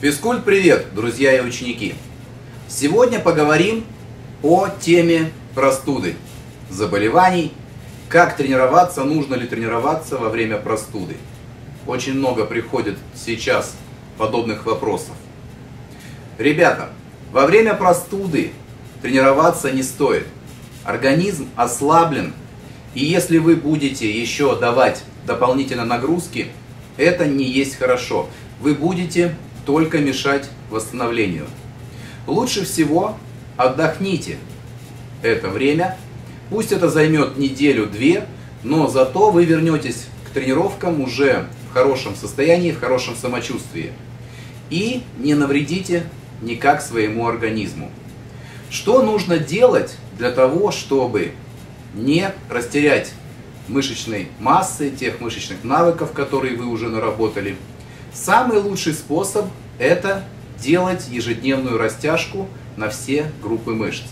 Физкульт привет, друзья и ученики! Сегодня поговорим о теме простуды, заболеваний, как тренироваться, нужно ли тренироваться во время простуды. Очень много приходит сейчас подобных вопросов. Ребята, во время простуды тренироваться не стоит. Организм ослаблен, и если вы будете еще давать дополнительно нагрузки, это не есть хорошо. Вы будете только мешать восстановлению. Лучше всего отдохните это время. Пусть это займет неделю-две, но зато вы вернетесь к тренировкам уже в хорошем состоянии, в хорошем самочувствии. И не навредите никак своему организму. Что нужно делать для того, чтобы не растерять мышечной массы, тех мышечных навыков, которые вы уже наработали? Самый лучший способ — это делать ежедневную растяжку на все группы мышц.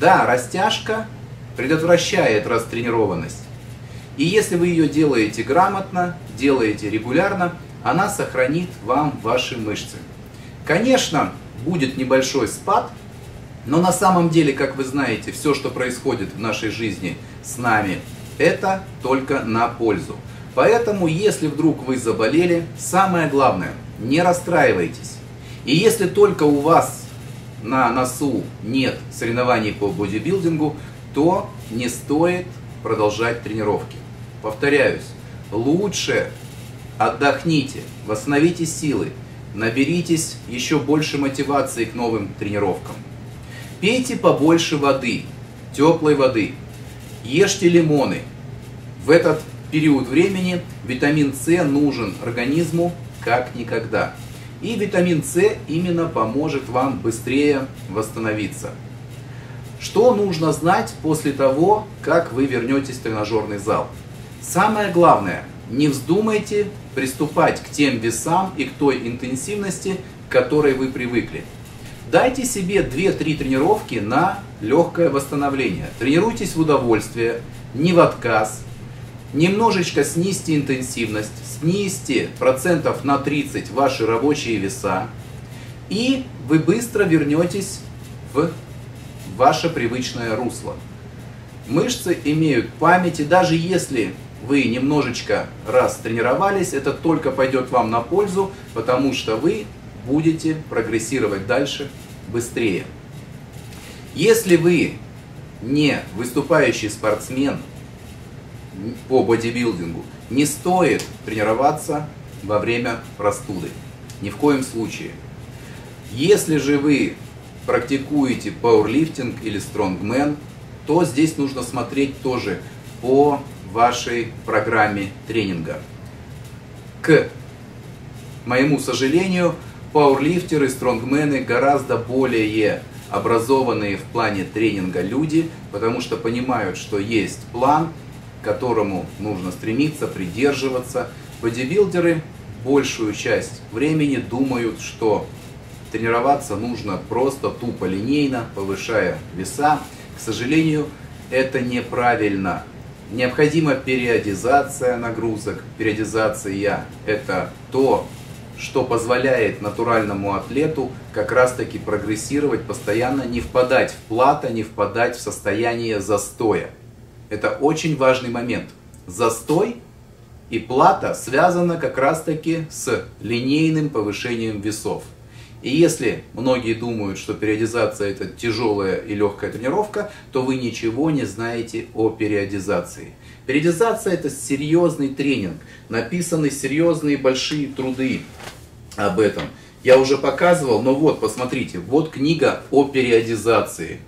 Да, растяжка предотвращает растренированность. И если вы ее делаете грамотно, делаете регулярно, она сохранит вам ваши мышцы. Конечно, будет небольшой спад, но на самом деле, как вы знаете, все, что происходит в нашей жизни с нами, это только на пользу. Поэтому, если вдруг вы заболели, самое главное, не расстраивайтесь. И если только у вас на носу нет соревнований по бодибилдингу, то не стоит продолжать тренировки. Повторяюсь, лучше отдохните, восстановите силы, наберитесь еще больше мотивации к новым тренировкам. Пейте побольше воды, теплой воды, ешьте лимоны. В этот период времени витамин С нужен организму как никогда. И витамин С именно поможет вам быстрее восстановиться. Что нужно знать после того, как вы вернетесь в тренажерный зал? Самое главное, не вздумайте приступать к тем весам и к той интенсивности, к которой вы привыкли. Дайте себе 2-3 тренировки на легкое восстановление. Тренируйтесь в удовольствие, не в отказ. Немножечко снизьте интенсивность, снизьте процентов на 30 ваши рабочие веса, и вы быстро вернетесь в ваше привычное русло. Мышцы имеют память, и даже если вы немножечко раз тренировались, это только пойдет вам на пользу, потому что вы будете прогрессировать дальше быстрее. Если вы не выступающий спортсмен по бодибилдингу, не стоит тренироваться во время простуды. Ни в коем случае. Если же вы практикуете пауэрлифтинг или стронгмен, то здесь нужно смотреть тоже по вашей программе тренинга. К моему сожалению, пауэрлифтеры, стронгмены гораздо более образованные в плане тренинга люди, потому что понимают, что есть план, к которому нужно стремиться, придерживаться. Бодибилдеры большую часть времени думают, что тренироваться нужно просто тупо линейно, повышая веса. К сожалению, это неправильно. Необходима периодизация нагрузок. Периодизация – это то, что позволяет натуральному атлету как раз-таки прогрессировать постоянно, не впадать в плато, не впадать в состояние застоя. Это очень важный момент. Застой и плата связаны как раз-таки с линейным повышением весов. И если многие думают, что периодизация – это тяжелая и легкая тренировка, то вы ничего не знаете о периодизации. Периодизация – это серьезный тренинг, написаны серьезные большие труды об этом. Я уже показывал, но вот, посмотрите, вот книга о периодизации.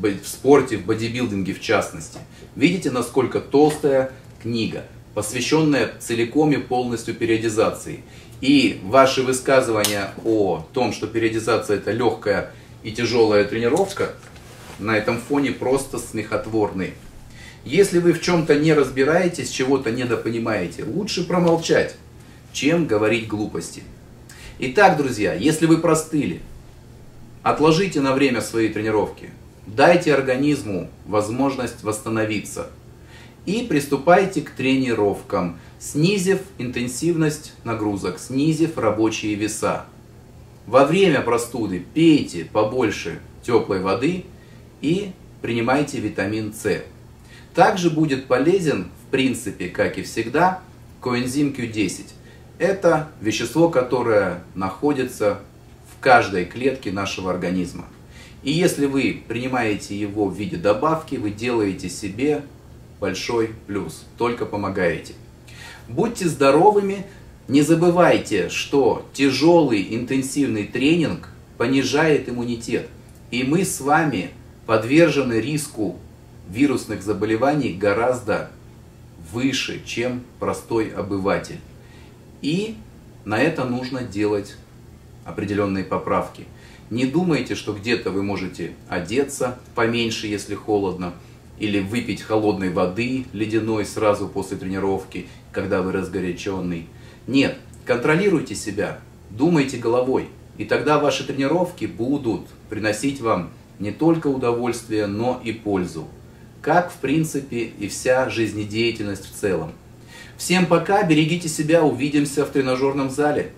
В спорте, в бодибилдинге в частности. Видите, насколько толстая книга, посвященная целиком и полностью периодизации. И ваши высказывания о том, что периодизация – это легкая и тяжелая тренировка, на этом фоне просто смехотворны. Если вы в чем-то не разбираетесь, чего-то недопонимаете, лучше промолчать, чем говорить глупости. Итак, друзья, если вы простыли, отложите на время свои тренировки. Дайте организму возможность восстановиться и приступайте к тренировкам, снизив интенсивность нагрузок, снизив рабочие веса. Во время простуды пейте побольше теплой воды и принимайте витамин С. Также будет полезен, в принципе, как и всегда, коэнзим Q10. Это вещество, которое находится в каждой клетке нашего организма. И если вы принимаете его в виде добавки, вы делаете себе большой плюс, только помогаете. Будьте здоровыми, не забывайте, что тяжелый интенсивный тренинг понижает иммунитет. И мы с вами подвержены риску вирусных заболеваний гораздо выше, чем простой обыватель. И на это нужно делать определенные поправки. Не думайте, что где-то вы можете одеться поменьше, если холодно, или выпить холодной воды ледяной сразу после тренировки, когда вы разгоряченный. Нет, контролируйте себя, думайте головой, и тогда ваши тренировки будут приносить вам не только удовольствие, но и пользу. Как, в принципе, и вся жизнедеятельность в целом. Всем пока, берегите себя, увидимся в тренажерном зале.